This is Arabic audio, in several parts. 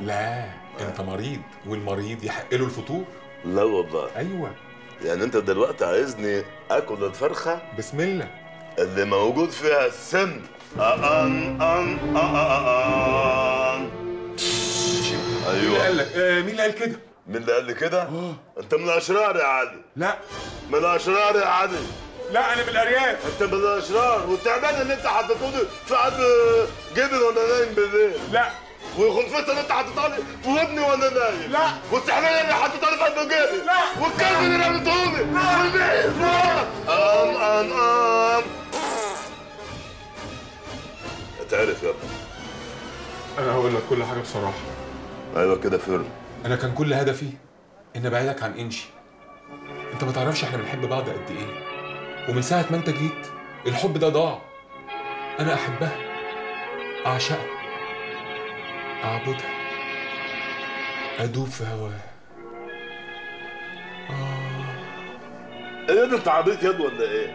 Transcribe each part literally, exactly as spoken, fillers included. لا انت مريض والمريض يحق له الفطور. لا والله. ايوه يعني انت دلوقتي عايزني اكل الفرخه بسم الله اللي موجود فيها السم. ان ان ان ايوه. مين قال لك؟ آه مين اللي قال كده؟ مين اللي قال لي كده؟ اه انت من الاشرار يا علي. لا من الاشرار يا علي. لا انا من الارياف. انت من الاشرار والتعبان اللي انت حطيتوني في قلب جبل وانا نايم بالليل. لا والخنفسه اللي انت حطيتها لي في ودني وانا نايم. لا والسحليه اللي حطيتها لي في قلب جبل. لا والكلب اللي رميتهولي. لا والبيت. لا ام ام ام اتعرف يا ابني. انا هقول لك كل حاجه بصراحه. ايوه كده فل. انا كان كل هدفي ان ابعدك عن انشي. انت ما تعرفش احنا بنحب بعض قد ايه، ومن ساعه ما انت جيت الحب ده ضاع. انا احبها، اعشقها، اعبدها، ادوب في هواها. آه. ايه ده انت عبيط ياد ولا ايه؟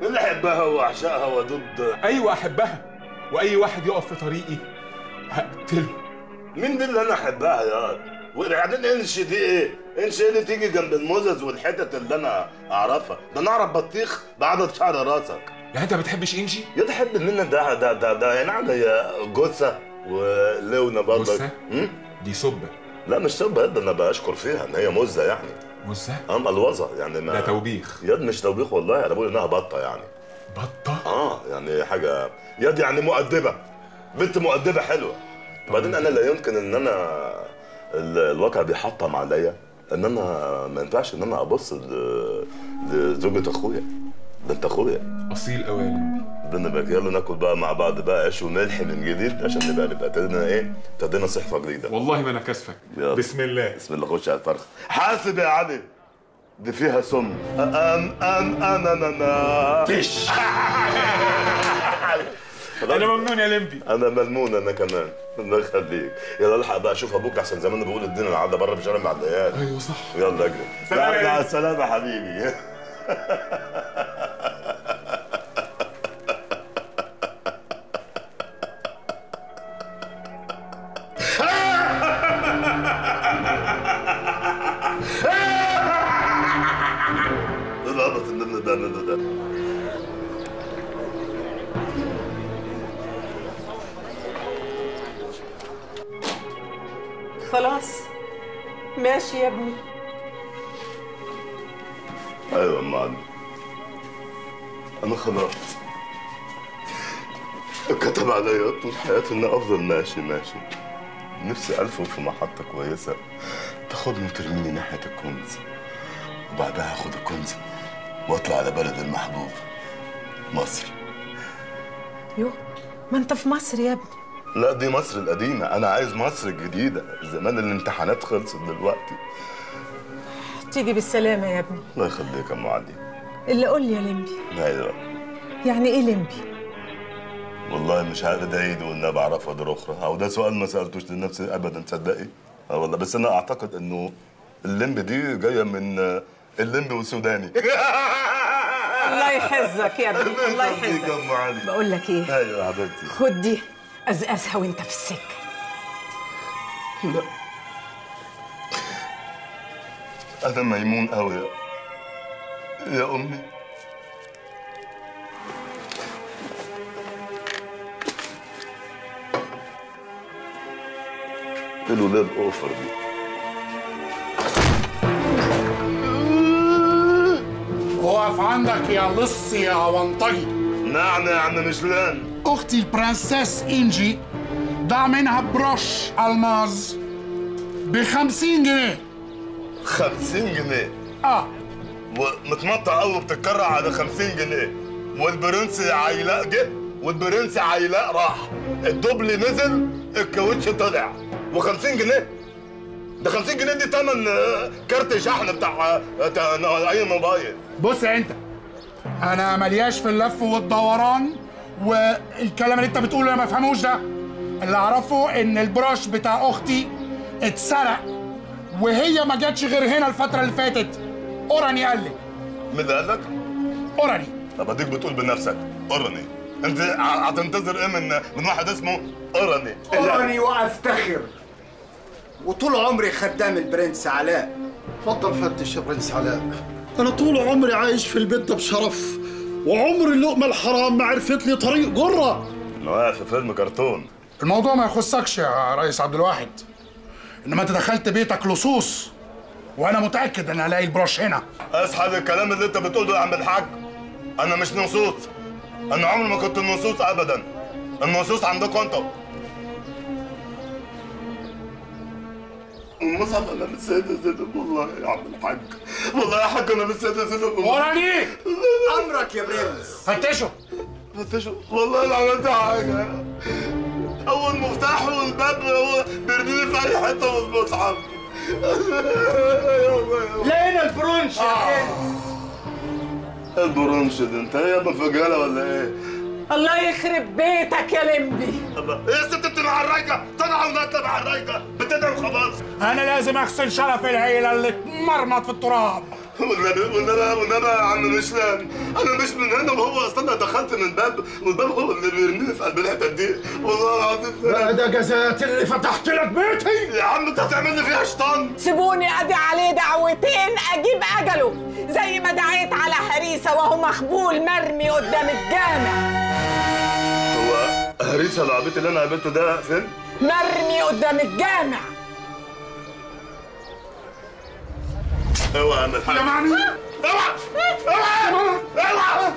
ايه اللي احبها واعشقها وادوب ده؟ ايوه احبها، واي واحد يقف في طريقي هقتله. مين دي اللي انا احبها ياض؟ وبعدين انشي دي ايه؟ انشي اللي تيجي جنب الموزز والحتت اللي انا اعرفها، ده انا اعرف بطيخ بعدد شعر راسك. يعني انت ما بتحبش انشي؟ يا تحب مننا ده ده ده ده يعني عندها جثه ولونه برضه. جثه؟ دي سبه. لا مش سبه ياض، انا بشكر فيها ان هي مزه يعني. مزه؟ اه ملوظه يعني. ما ده توبيخ. ياض مش توبيخ والله، انا بقول انها بطه يعني. بطه؟ اه يعني حاجه ياض يعني مؤدبه. بنت مؤدبه حلوه. بعدين انا لا يمكن ان انا الواقع بيحطم عليا ان انا ما ينفعش ان انا ابص لزوجة اخويا. ده انت اخويا اصيل قوي يا لمبي. ده انا بقى يلا ناكل بقى مع بعض بقى عيش وملح من جديد عشان نبقى نبقى ابتدينا ايه؟ ابتدينا صحفه جديده. والله ما انا كاسفك. بسم الله بسم الله. خش على الفرخ. حاسب يا علي دي فيها سم. ام ام انا انا فيش. أنا ممنون يا لمبي. أنا ملمون أنا كمان، الله يخليك. يلا الحق بقى أشوف أبوك أحسن، زمان بقول الدنيا العادة بره مش أنا معدياك. أيوه صح. يلا اجري. سلام يا مع السلامة يا حبيبي. إيه العبط اللي ده ده ده ده؟ خلاص ماشي يا ابني. ايوه يا عم انا خلاص اتكتب عليا طول حياتي اني افضل ماشي ماشي. نفسي الفهم في محطه كويسه تاخدني وترميني ناحيه الكنز، وبعدها اخد الكنز واطلع على بلد المحبوب مصر. يوه ما انت في مصر يا ابني. لا دي مصر القديمة، أنا عايز مصر الجديدة، زمان الامتحانات خلصت دلوقتي. تيجي بالسلامة يا ابني. الله يخليك يا أم علي. اللي قول لي يا لمبي. أيوه. يعني إيه لمبي؟ والله مش عارف، ده إيدي والنبي أعرفها دي أخرى، أو ده سؤال ما سألتوش لنفسي أبداً تصدقي؟ أه والله، بس أنا أعتقد إنه اللمبي دي جاية من اللمبي والسوداني. الله يحزك يا ابني، الله يحزك. يا أم علي. بقول لك إيه؟ أيوه يا حبيبتي. خد دي. أزأزها وأنت في السكة. لا أنا ميمون أوي يا يا أمي. الولاد أوفر دي. أقف عندك يا لص يا ونطجي. نعم يا عم مشلان. أختي البرنسيس إنجي ضاع منها بروش ألماز بخمسين جنيه. خمسين جنيه؟ آه ومتمطع قوي بتتكرع على خمسين جنيه. والبرنس عيلاء جه والبرنس عيلاء راح، الدبل نزل الكاوتش طلع. و50 جنيه؟ ده خمسين جنيه دي تمن كارت شحن بتاع أي موبايل. بص يا أنت، أنا ملياش في اللف والدوران والكلام اللي انت بتقوله انا ما بفهموش ده. اللي اعرفه ان البراش بتاع اختي اتسرق وهي ما جاتش غير هنا الفتره اللي فاتت. اوراني قال لي. مين اللي قال لك؟ اوراني. طب اديك بتقول بنفسك اوراني. انت هتنتظر ايه من من واحد اسمه اوراني؟ اوراني وافتخر وطول عمري خدام البرنس علاء. اتفضل فتش يا برنس علاء. أنا طول عمري عايش في البيت ده بشرف، وعمر اللقمة الحرام ما عرفت لي طريق جرة. أنا واقف في فيلم كرتون. الموضوع ما يخصكش يا ريس عبد الواحد، إنما أنت دخلت بيتك لصوص، وأنا متأكد إن هلاقي البراش هنا. أسحب الكلام اللي أنت بتقوله يا عم الحاج، أنا مش نصوص، أنا عمري ما كنت نصوص أبداً، النصوص عندكوا أنتوا. مصعب انا بالسيد زينب والله يا عم الحاج، والله يا حاج انا بالسيد زينب. وراني امرك يا برنس. فتشوا فتشوا والله انا عملت حاجه، اول مفتاح والباب بيرميني في اي حته والمصعب. لقينا البرونش يا برنس. البرونش ده انت ايه يا ابو فجاله ولا ايه؟ الله يخرب بيتك يا لمبي. ايه يا ست بتبقى عرايكه؟ طالعه ومرتبه عرايكه بتدعي خلاص. انا لازم اغسل شرف العيله اللي اتمرمط في التراب. والنبي والنبي والنبي يا عم هشام، انا مش من هنا، وهو اصلا دخلت من الباب والباب هو اللي بيرميني في قلب الحته دي، والله العظيم. ده جزات اللي فتحت لك بيتي. يا عم انت هتعمل لي فيها شيطان. سيبوني ادي عليه دعوتين اجيب اجله، زي ما دعيت على هريسه وهو مخبول مرمي قدام الجامع. هريسه العبيط اللي انا قابلته ده فين؟ مرمي قدام الجامع. اوعى يا عم الحاج. اوعى اوعى اوعى اوعى يا عم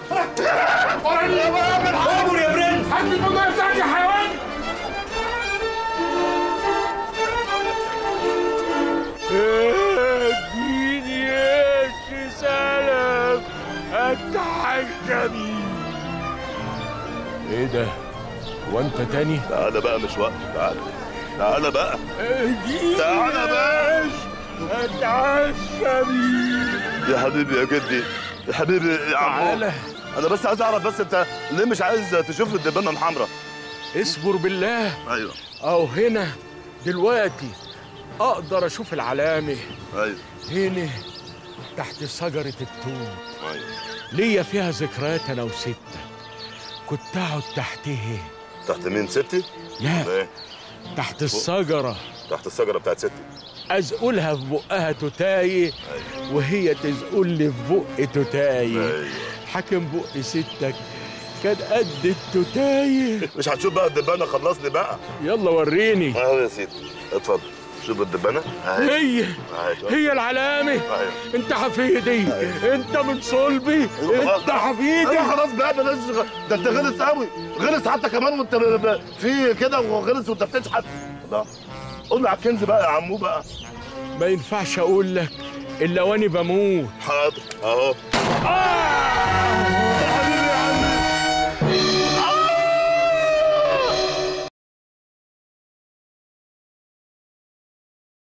الحاج. اصبر يا برنس. هات لي الموضوع بتاعتي يا حيوان. اديني يا سلام اتحجى بيه. ايه ده؟ وانت تاني؟ تعالى بقى مش وقت، تعالى تعالى بقى تعالى بقى اتعشى بيك يا حبيبي يا جدي يا حبيبي يا عمو. تعالى، انا بس عايز اعرف بس انت ليه مش عايز تشوف الدبانه محمرة؟ اصبر بالله. ايوه اهو هنا دلوقتي اقدر اشوف العلامه. ايوه هنا تحت شجره التوت. ايوه ليا فيها ذكريات انا وستة، كنت اقعد تحتها. تحت مين؟ ستي؟ لا تحت الشجرة. تحت الشجرة بتاعت ستي. أزقلها في بقها توتاي وهي تزقل لي في بق توتاي. حاكم بق ستك كان قد التوتاي. مش هتشوف بقى الدبانة؟ خلصني بقى. يلا وريني. أهو يا سيدي اتفضل. شوف الدبانة أهي. هي أهي. هي العلامة. أهي. أنت حفيدي. أهي. أنت من صلبي. أيوة أنت حفيدي. أيوة خلاص بقى بلاش. ده أنت غلس قوي، غلس حتى كمان وأنت في كده وغلس وأنت بتشحت. لا قول لي على الكنز بقى يا عمو بقى. ما ينفعش أقول لك إلا وأنا بموت. حاضر أهو. آه.